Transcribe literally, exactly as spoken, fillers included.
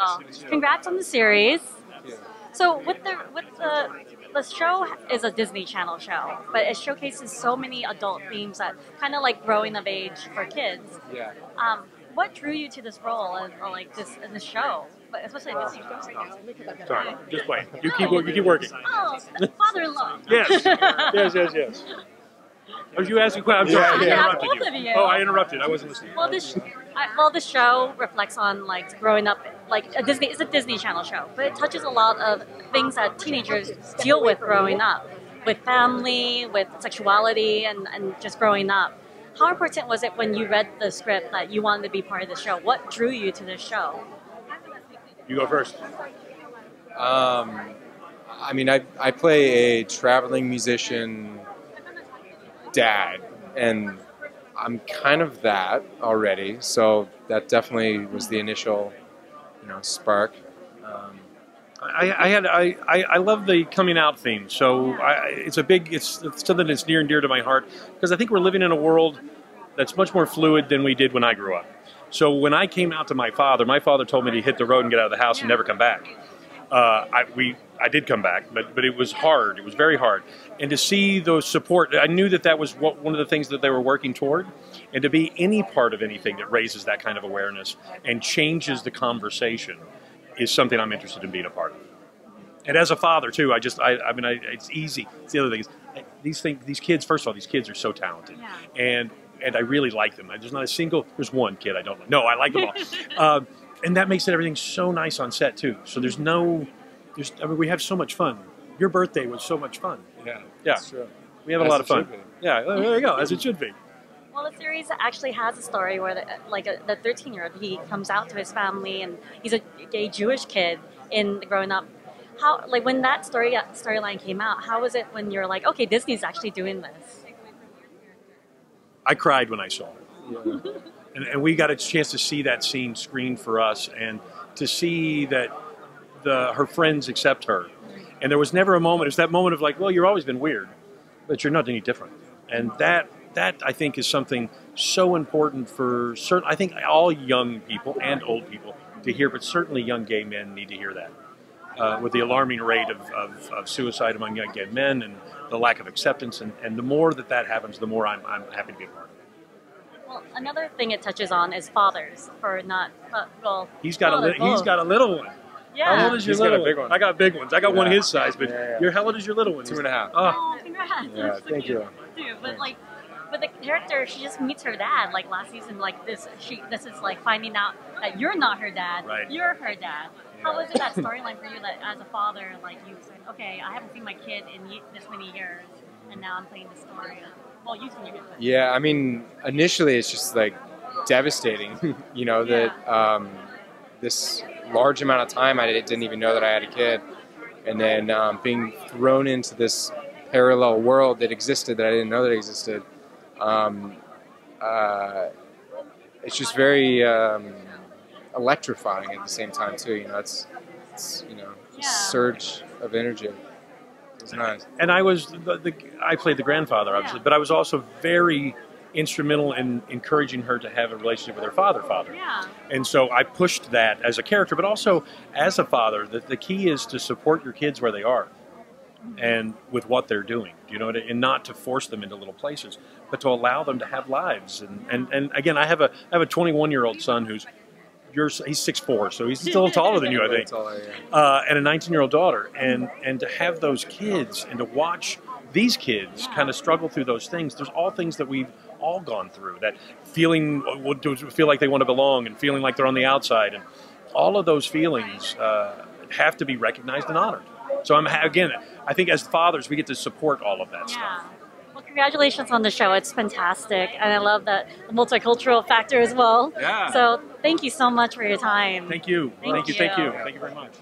Well, congrats on the series. So with the with the the show is a Disney Channel show, but it showcases so many adult themes that kind of like growing of age for kids. Yeah. Um, what drew you to this role and like this in the show, but especially in Disney Channel? Sorry, just wait. You keep you keep working. Oh, father-in-law. Yes. Yes. Yes. Yes. Oh, you asking questions? I'm sorry. Yeah, I interrupted both you. Of you. Oh, I interrupted. I wasn't listening. Well, this I, well, the show reflects on like growing up. Like a Disney, it's a Disney Channel show, but it touches a lot of things that teenagers deal with growing up, with family, with sexuality, and and just growing up. How important was it when you read the script that you wanted to be part of the show? What drew you to this show? You go first. Um, I mean, I I play a traveling musician dad, and I'm kind of that already, so that definitely was the initial, you know, spark. Um, I, I had I, I, I love the coming out theme. So I, it's a big it's, it's something that's near and dear to my heart because I think we're living in a world that's much more fluid than we did when I grew up. So when I came out to my father, my father told me to hit the road and get out of the house and never come back. Uh, I we I did come back, but but it was hard. It was very hard. And to see those support, I knew that that was what, one of the things that they were working toward. And to be any part of anything that raises that kind of awareness and changes the conversation is something I'm interested in being a part of. And as a father too, I just, I, I mean, I, it's easy. It's the other thing is, I, these things, these kids, first of all, these kids are so talented, yeah. and and I really like them. I, there's not a single, there's one kid I don't like. No, I like them all. uh, and that makes it everything so nice on set too. So there's no, there's, I mean, we have so much fun. Your birthday was so much fun. Yeah, yeah. True. We have as a lot of fun. Yeah, there you go, as it should be. Well, the series actually has a story where, the, like, a, the thirteen-year-old, he comes out to his family, and he's a gay Jewish kid in growing up. How, like, when that story storyline came out, how was it when you're like, okay, Disney's actually doing this? I cried when I saw it, yeah. and, and we got a chance to see that scene screened for us, and to see that the her friends accept her, and there was never a moment. It was that moment of like, well, you've always been weird, but you're not any different, and that. That, I think, is something so important for certain, I think all young people and old people to hear, but certainly young gay men need to hear that. Uh, with the alarming rate of, of, of suicide among young gay men and the lack of acceptance, and, and the more that that happens, the more I'm, I'm happy to be a part of it. Well, another thing it touches on is fathers, for not, uh, well, he's got, a li he's got a little one. Yeah. How old is your He's little got a big one? one? I got big ones. I got yeah. one his size, but yeah, yeah. Your, how old is your little one? Two and a half. Oh, oh congrats. Yeah, so thank you. Too, but like, But the character, she just meets her dad like last season. Like this, she this is like finding out that you're not her dad. Right. You're her dad. Yeah. How was it that storyline for you? That as a father, like you said, okay, I haven't seen my kid in this many years, and now I'm playing the story. Well, you can. Yeah, I mean, initially it's just like devastating. You know that yeah. um, this large amount of time I didn't even know that I had a kid, and then um, being thrown into this parallel world that existed that I didn't know that existed. Um, uh, it's just very um, electrifying at the same time too. You know, it's, it's you know, yeah. surge of energy. It's nice. And I was the, the I played the grandfather obviously, yeah. but I was also very instrumental in encouraging her to have a relationship with her father. Father. Yeah. And so I pushed that as a character, but also as a father. The, the key is to support your kids where they are. And with what they're doing, you know, and not to force them into little places, but to allow them to have lives. And and, and again, I have a I have a twenty-one-year-old son who's, you're, he's six foot four, so he's still taller than you, I think. Uh, and a nineteen-year-old daughter, and and to have those kids and to watch these kids kind of struggle through those things. There's all things that we've all gone through. That feeling, feel like they want to belong, and feeling like they're on the outside, and all of those feelings uh, have to be recognized and honored. So I'm again, I think as fathers, we get to support all of that yeah. stuff. Well, congratulations on the show. It's fantastic. And I love that multicultural factor as well. Yeah. So thank you so much for your time. Thank you. Thank, thank you. you. Thank you. Thank you very much.